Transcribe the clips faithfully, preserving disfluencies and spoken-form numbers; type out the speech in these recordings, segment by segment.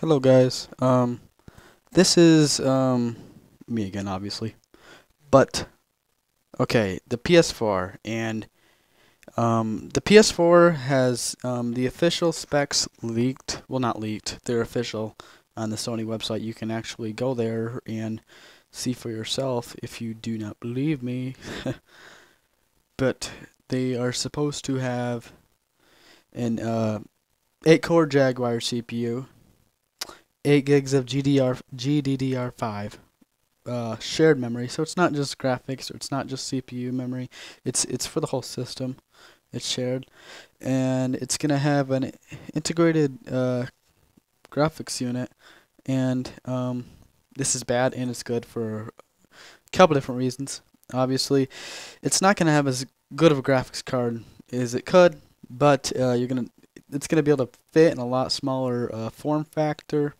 Hello guys, um, this is, um, me again obviously, but, okay, the P S four, and, um, the P S four has, um, the official specs leaked, well not leaked, they're official on the Sony website. You can actually go there and see for yourself if you do not believe me, but they are supposed to have an, uh, eight core Jaguar C P U, eight gigs of G D D R five uh, shared memory, so it's not just graphics, or it's not just C P U memory, it's it's for the whole system, it's shared, and it's going to have an integrated uh, graphics unit, and um, this is bad and it's good for a couple different reasons. Obviously, it's not going to have as good of a graphics card as it could, but uh, you're going to it's going to be able to fit in a lot smaller uh, form factor,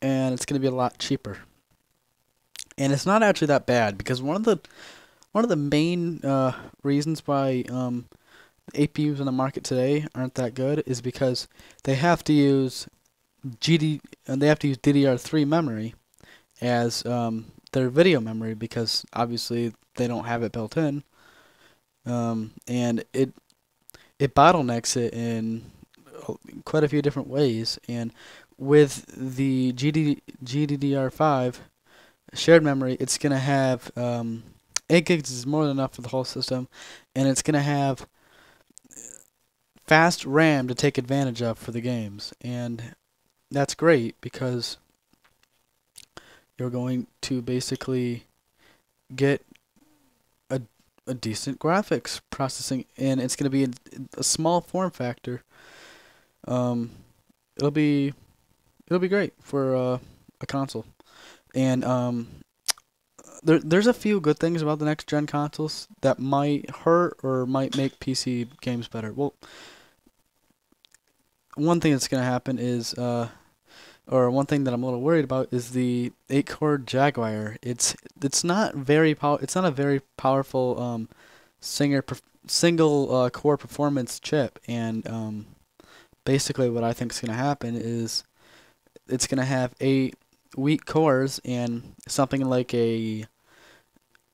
and it's going to be a lot cheaper. And it's not actually that bad, because one of the one of the main uh, reasons why um, A P Us on the market today aren't that good is because they have to use G D and they have to use D D R three memory as um, their video memory, because obviously they don't have it built in, um, and it it bottlenecks it in quite a few different ways. And with the G D D R five shared memory, it's going to have um, eight gigs is more than enough for the whole system, and it's going to have fast RAM to take advantage of for the games, and that's great because you're going to basically get a, a decent graphics processing, and it's going to be a, a small form factor. Um, it'll be, it'll be great for uh, a console, and um, there there's a few good things about the next gen consoles that might hurt or might make P C games better. Well, one thing that's gonna happen is, uh, or one thing that I'm a little worried about is the eight core Jaguar. It's it's not very pow It's not a very powerful um, singer per single uh, core performance chip, and um, basically what I think is going to happen is it's going to have eight weak cores and something like a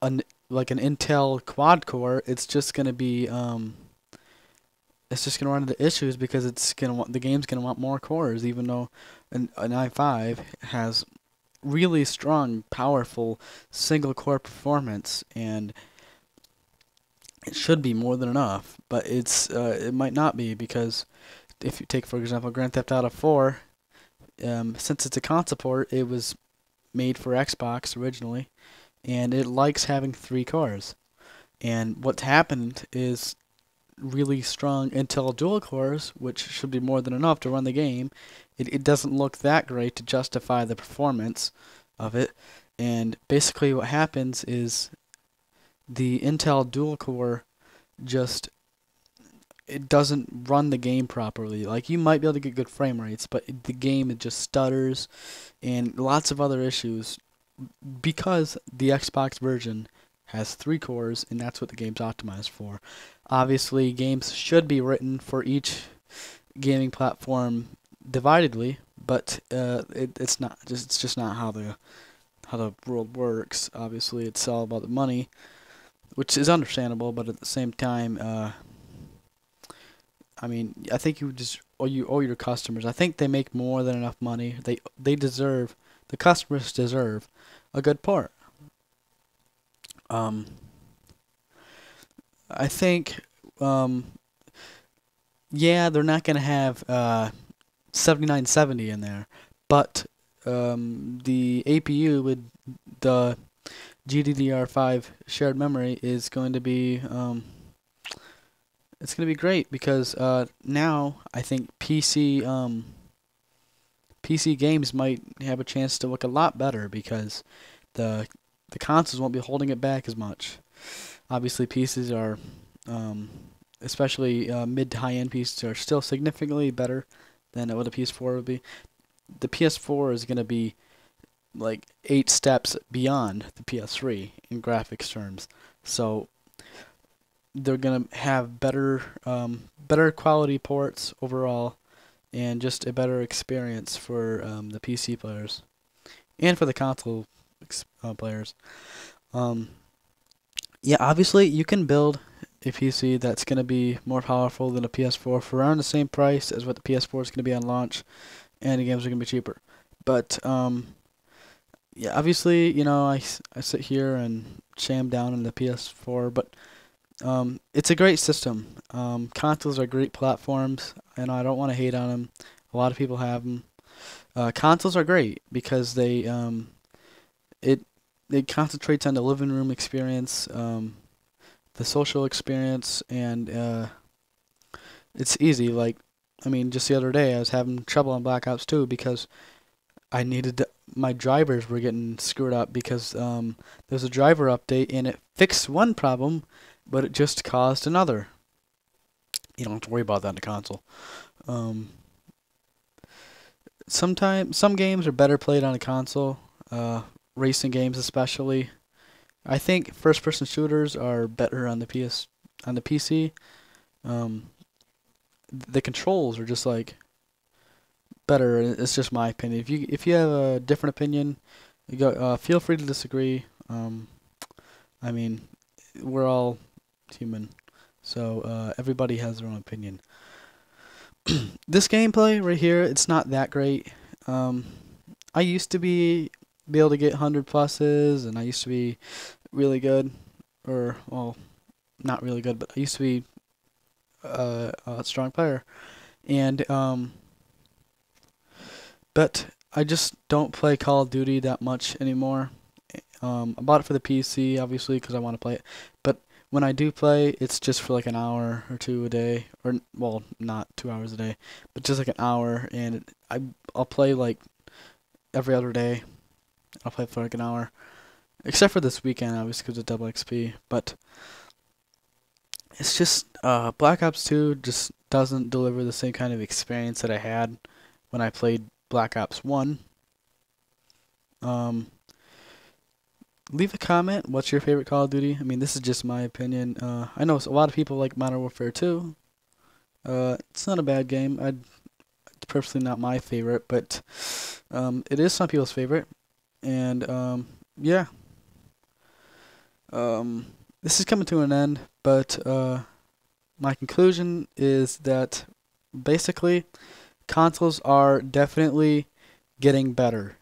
an like an Intel quad core. It's just going to be um it's just going to run into issues, because it's going to want the game's going to want more cores, even though an an i five has really strong, powerful single core performance, and it should be more than enough, but it's uh, it might not be, because if you take, for example, Grand Theft Auto four, um, since it's a console port, it was made for Xbox originally, and it likes having three cores. And what's happened is really strong Intel dual cores, which should be more than enough to run the game. It, it doesn't look that great to justify the performance of it. And basically what happens is the Intel dual core just... it doesn't run the game properly. Like, you might be able to get good frame rates, but the game, it just stutters, and lots of other issues, because the Xbox version has three cores, and that's what the game's optimized for. Obviously, games should be written for each gaming platform dividedly, but uh, it, it's not just it's just not how the how the world works. Obviously, it's all about the money, which is understandable, but at the same time, uh, I mean, I think you just or you owe your customers. I think they make more than enough money. They they deserve the customers deserve a good part. Um, I think, um, yeah, they're not gonna have uh seventy-nine seventy in there, but um, the A P U with the G D D R five shared memory is going to be um. It's going to be great, because uh, now I think P C um, P C games might have a chance to look a lot better, because the the consoles won't be holding it back as much. Obviously, P Cs are, um, especially uh, mid to high end P Cs, are still significantly better than what a P S four would be. The P S four is going to be like eight steps beyond the P S three in graphics terms. So they're gonna have better, um, better quality ports overall, and just a better experience for um, the P C players and for the console uh, players. Um, yeah, obviously you can build a P C that's going to be more powerful than a P S four for around the same price as what the P S four is going to be on launch, and the games are going to be cheaper. But um, yeah, obviously, you know, I, I sit here and sham down on the P S four, but um, it's a great system. Um, consoles are great platforms, and I don't want to hate on them. A lot of people have them. Uh, consoles are great because they um, it it concentrates on the living room experience, um, the social experience, and uh, it's easy. Like, I mean, just the other day I was having trouble on Black Ops two because I needed to, my drivers were getting screwed up because um, there was a driver update and it fixed one problem, but it just caused another. You don't have to worry about that on the console. Um, sometimes some games are better played on a console, uh, racing games especially. I think first-person shooters are better on the P S on the P C. Um, the controls are just like better. It's just my opinion. If you if you have a different opinion, you go, uh, feel free to disagree. Um, I mean, we're all human, so uh, everybody has their own opinion. This gameplay right here, it's not that great. Um, I used to be be able to get one hundred pluses, and I used to be really good, or, well, not really good, but I used to be uh, a strong player, and, um, but I just don't play Call of Duty that much anymore. um, I bought it for the P C, obviously, because I want to play it, but when I do play, it's just for like an hour or two a day, or, well, not two hours a day, but just like an hour, and it, I, I'll play like every other day. I'll play for like an hour, except for this weekend, obviously, because of double X P, but it's just, uh, Black Ops two just doesn't deliver the same kind of experience that I had when I played Black Ops one. Um, leave a comment, what's your favorite Call of Duty? I mean, this is just my opinion. Uh, I know a lot of people like Modern Warfare two. Uh, it's not a bad game. I'd, it's personally not my favorite, but um, it is some people's favorite. And, um, yeah, um, this is coming to an end, but, uh, my conclusion is that, basically, consoles are definitely getting better.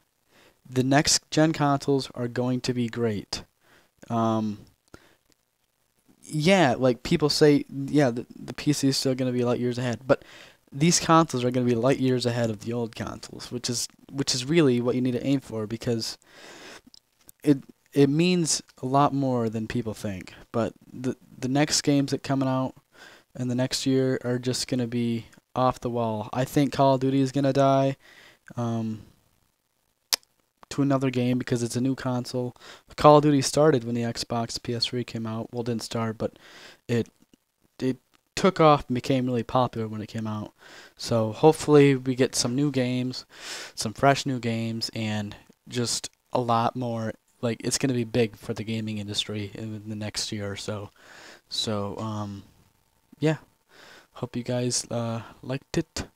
The next-gen consoles are going to be great. Um, yeah, like, people say, yeah, the, the P C is still going to be light years ahead, but these consoles are going to be light years ahead of the old consoles, which is which is really what you need to aim for, because it it means a lot more than people think. But the the next games that coming out in the next year are just going to be off the wall. I think Call of Duty is going to die um, to another game because it's a new console. Call of Duty started when the Xbox P S three came out. Well, it didn't start, but it it. took off and became really popular when it came out. So hopefully we get some new games, some fresh new games, and just a lot more. Like, it's going to be big for the gaming industry in the next year or so. So, um, yeah. Hope you guys uh, liked it.